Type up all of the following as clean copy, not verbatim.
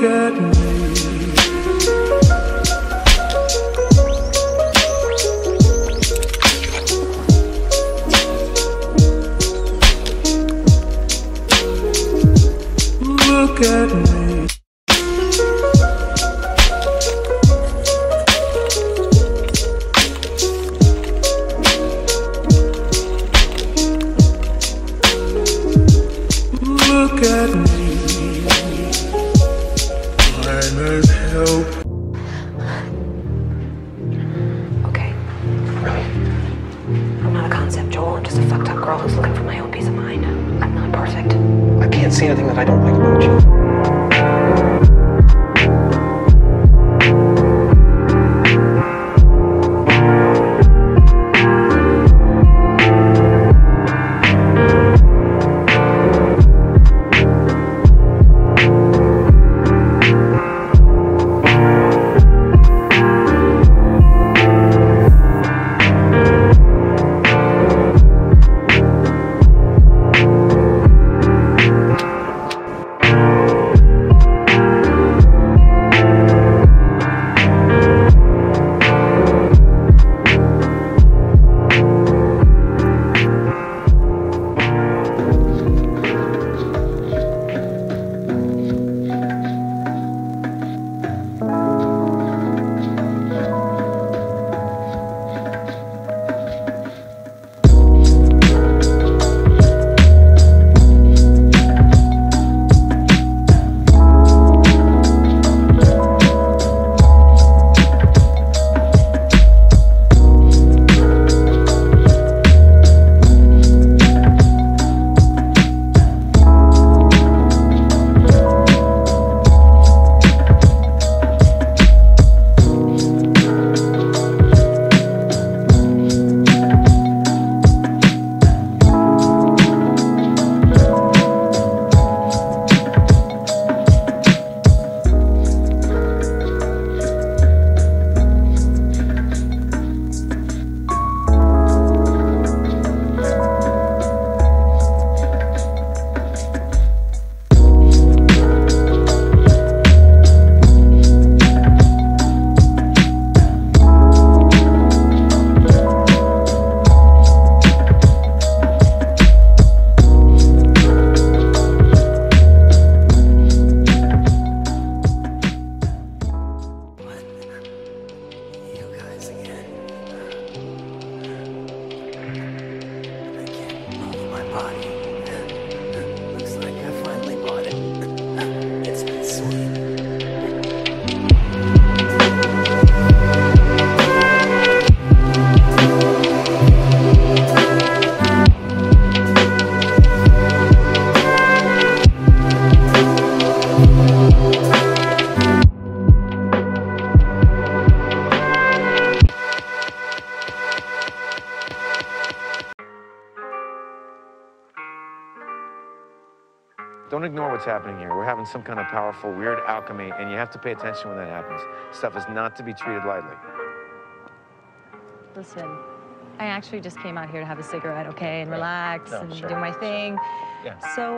look at me. Look at me. Look at me. I need help. Okay. I'm not a concept, Joel. I'm just a fucked up girl who's looking for my own peace of mind. I'm not perfect. I can't see anything that I don't like about you. Don't ignore what's happening here. We're having some kind of powerful, weird alchemy, and you have to pay attention when that happens. Stuff is not to be treated lightly. Listen, I actually just came out here to have a cigarette, okay, and relax and do my thing. Yeah. So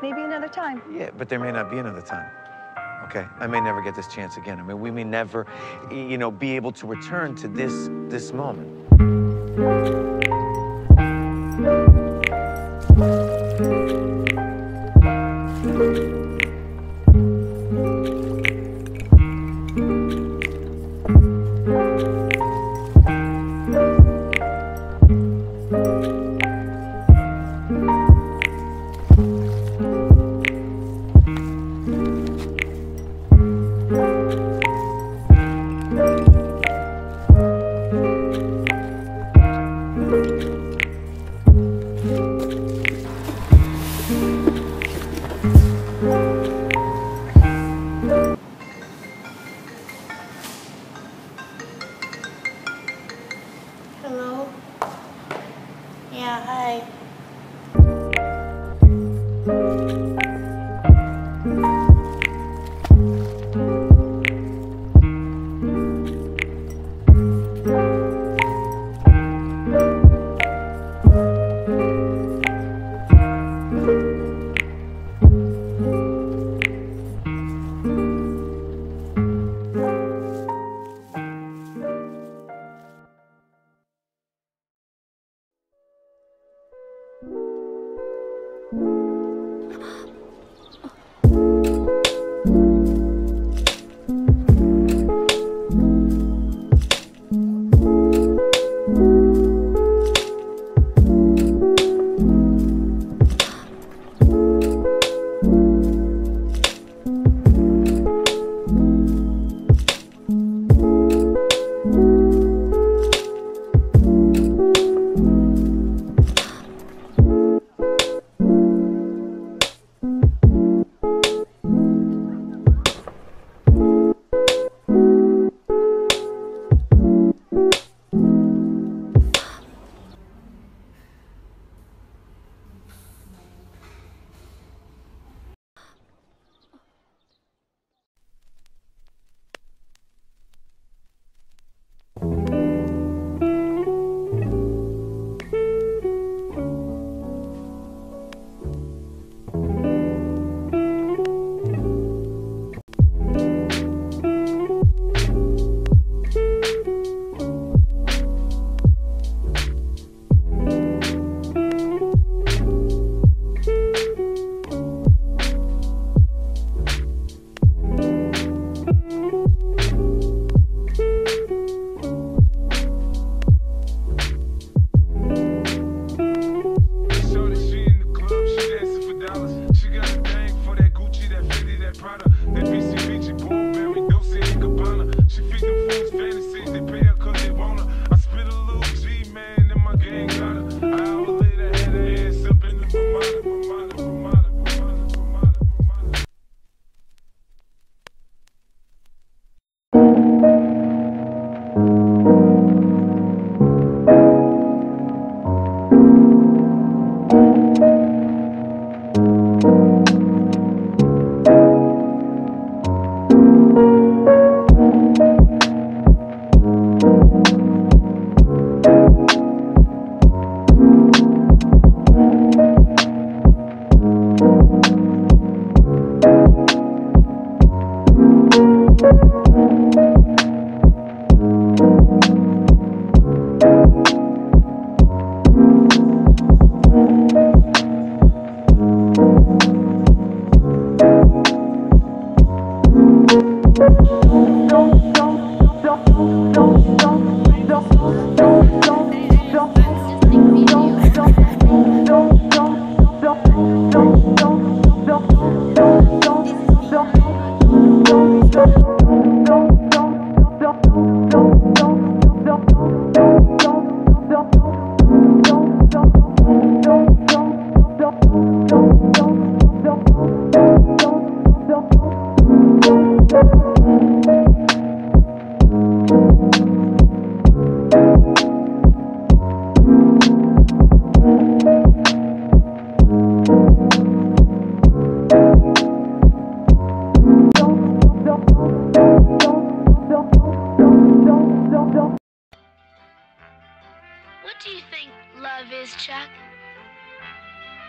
maybe another time. Yeah, but there may not be another time, okay? I may never get this chance again. I mean, we may never, you know, be able to return to this moment.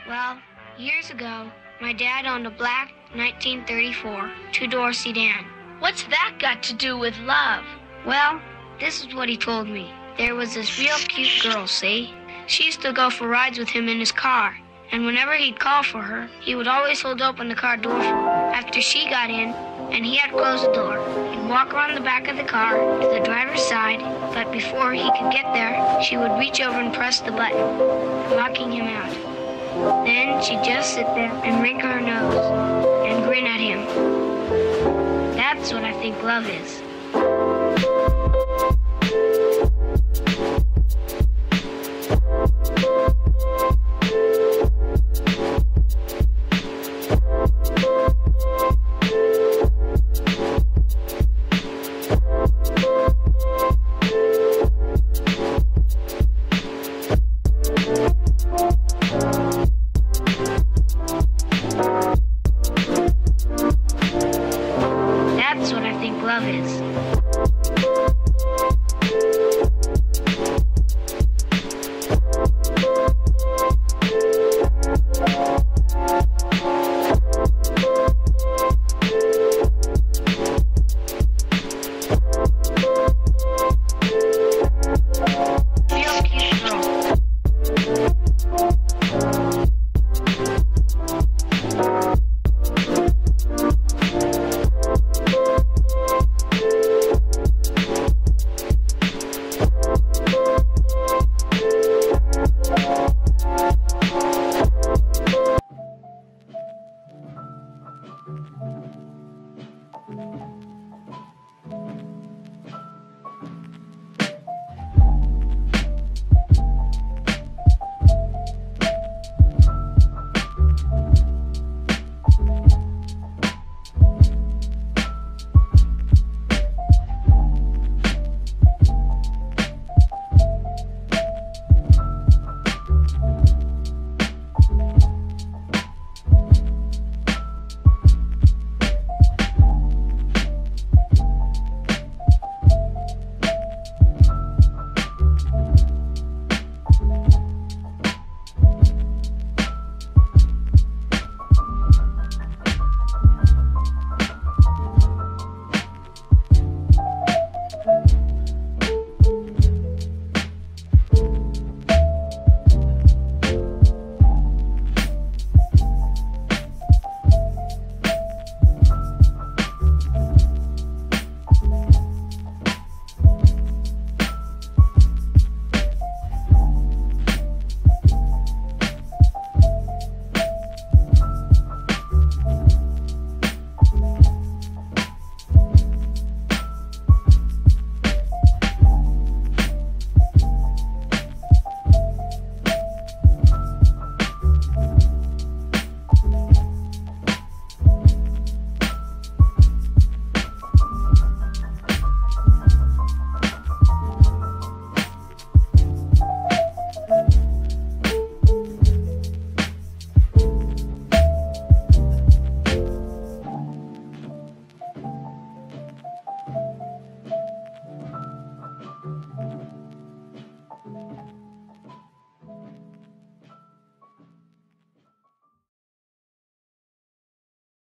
Well, years ago, my dad owned a black 1934 two-door sedan. What's that got to do with love? Well, this is what he told me. There was this real cute girl, see? She used to go for rides with him in his car, and whenever he'd call for her, he would always hold open the car door for her. After she got in, and he had closed the door, he'd walk around the back of the car to the driver's side, but before he could get there, she would reach over and press the button, locking him out. Then she'd just sit there and wrinkle her nose and grin at him. That's what I think love is.